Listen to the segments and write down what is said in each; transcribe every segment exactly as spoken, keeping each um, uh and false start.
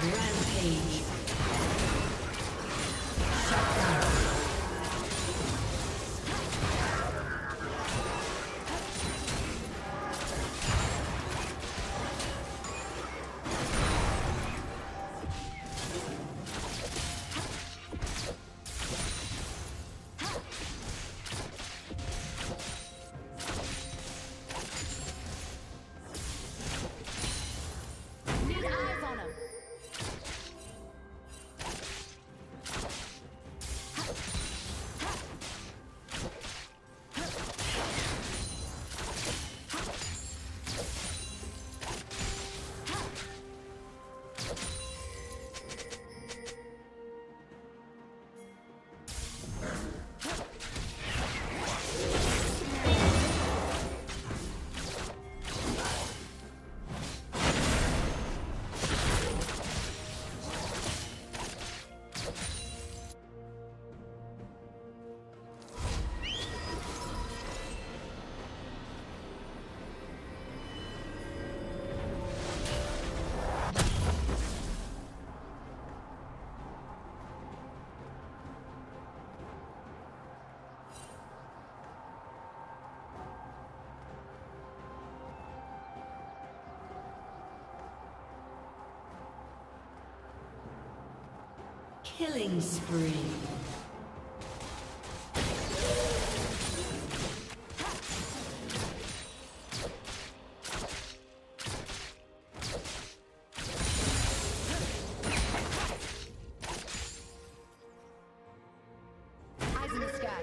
Rampage. Shut down. Killing spree. Eyes in the sky.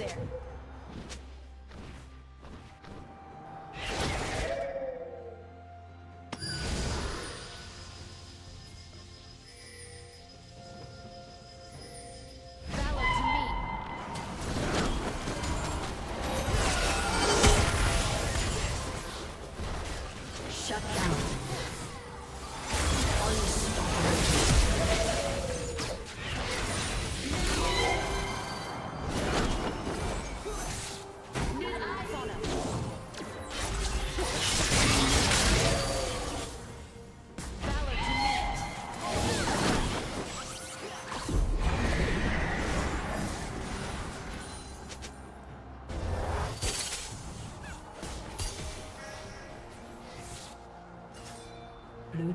there. Blue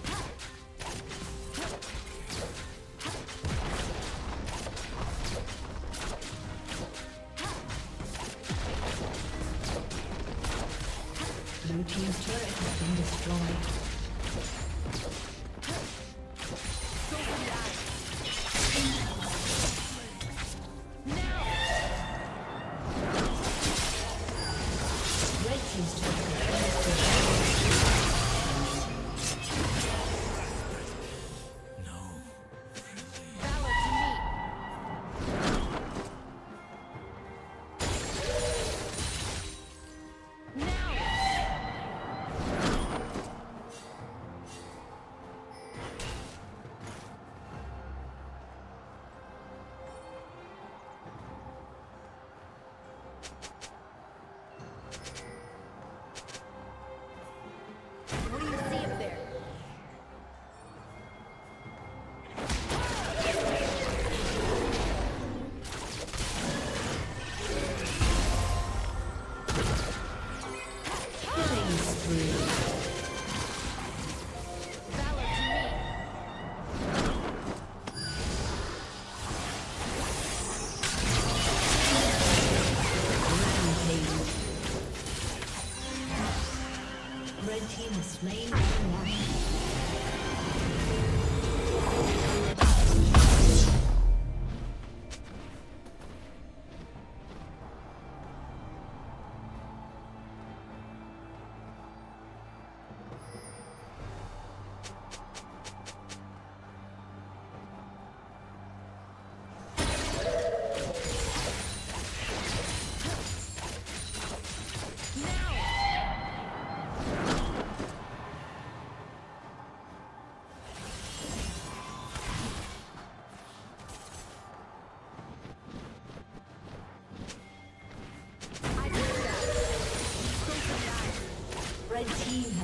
Blue team's turret has been destroyed.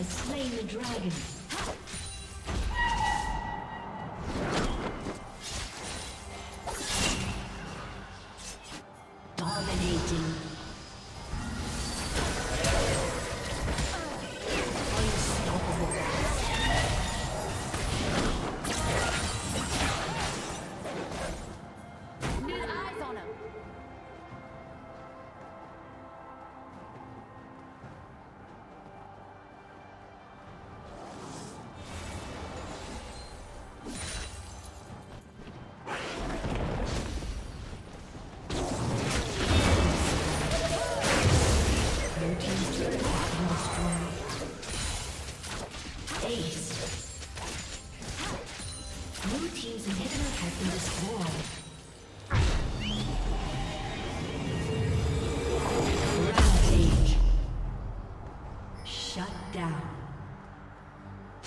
Slain the dragon. Dominating. Blue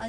A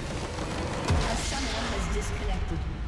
A summoner has disconnected.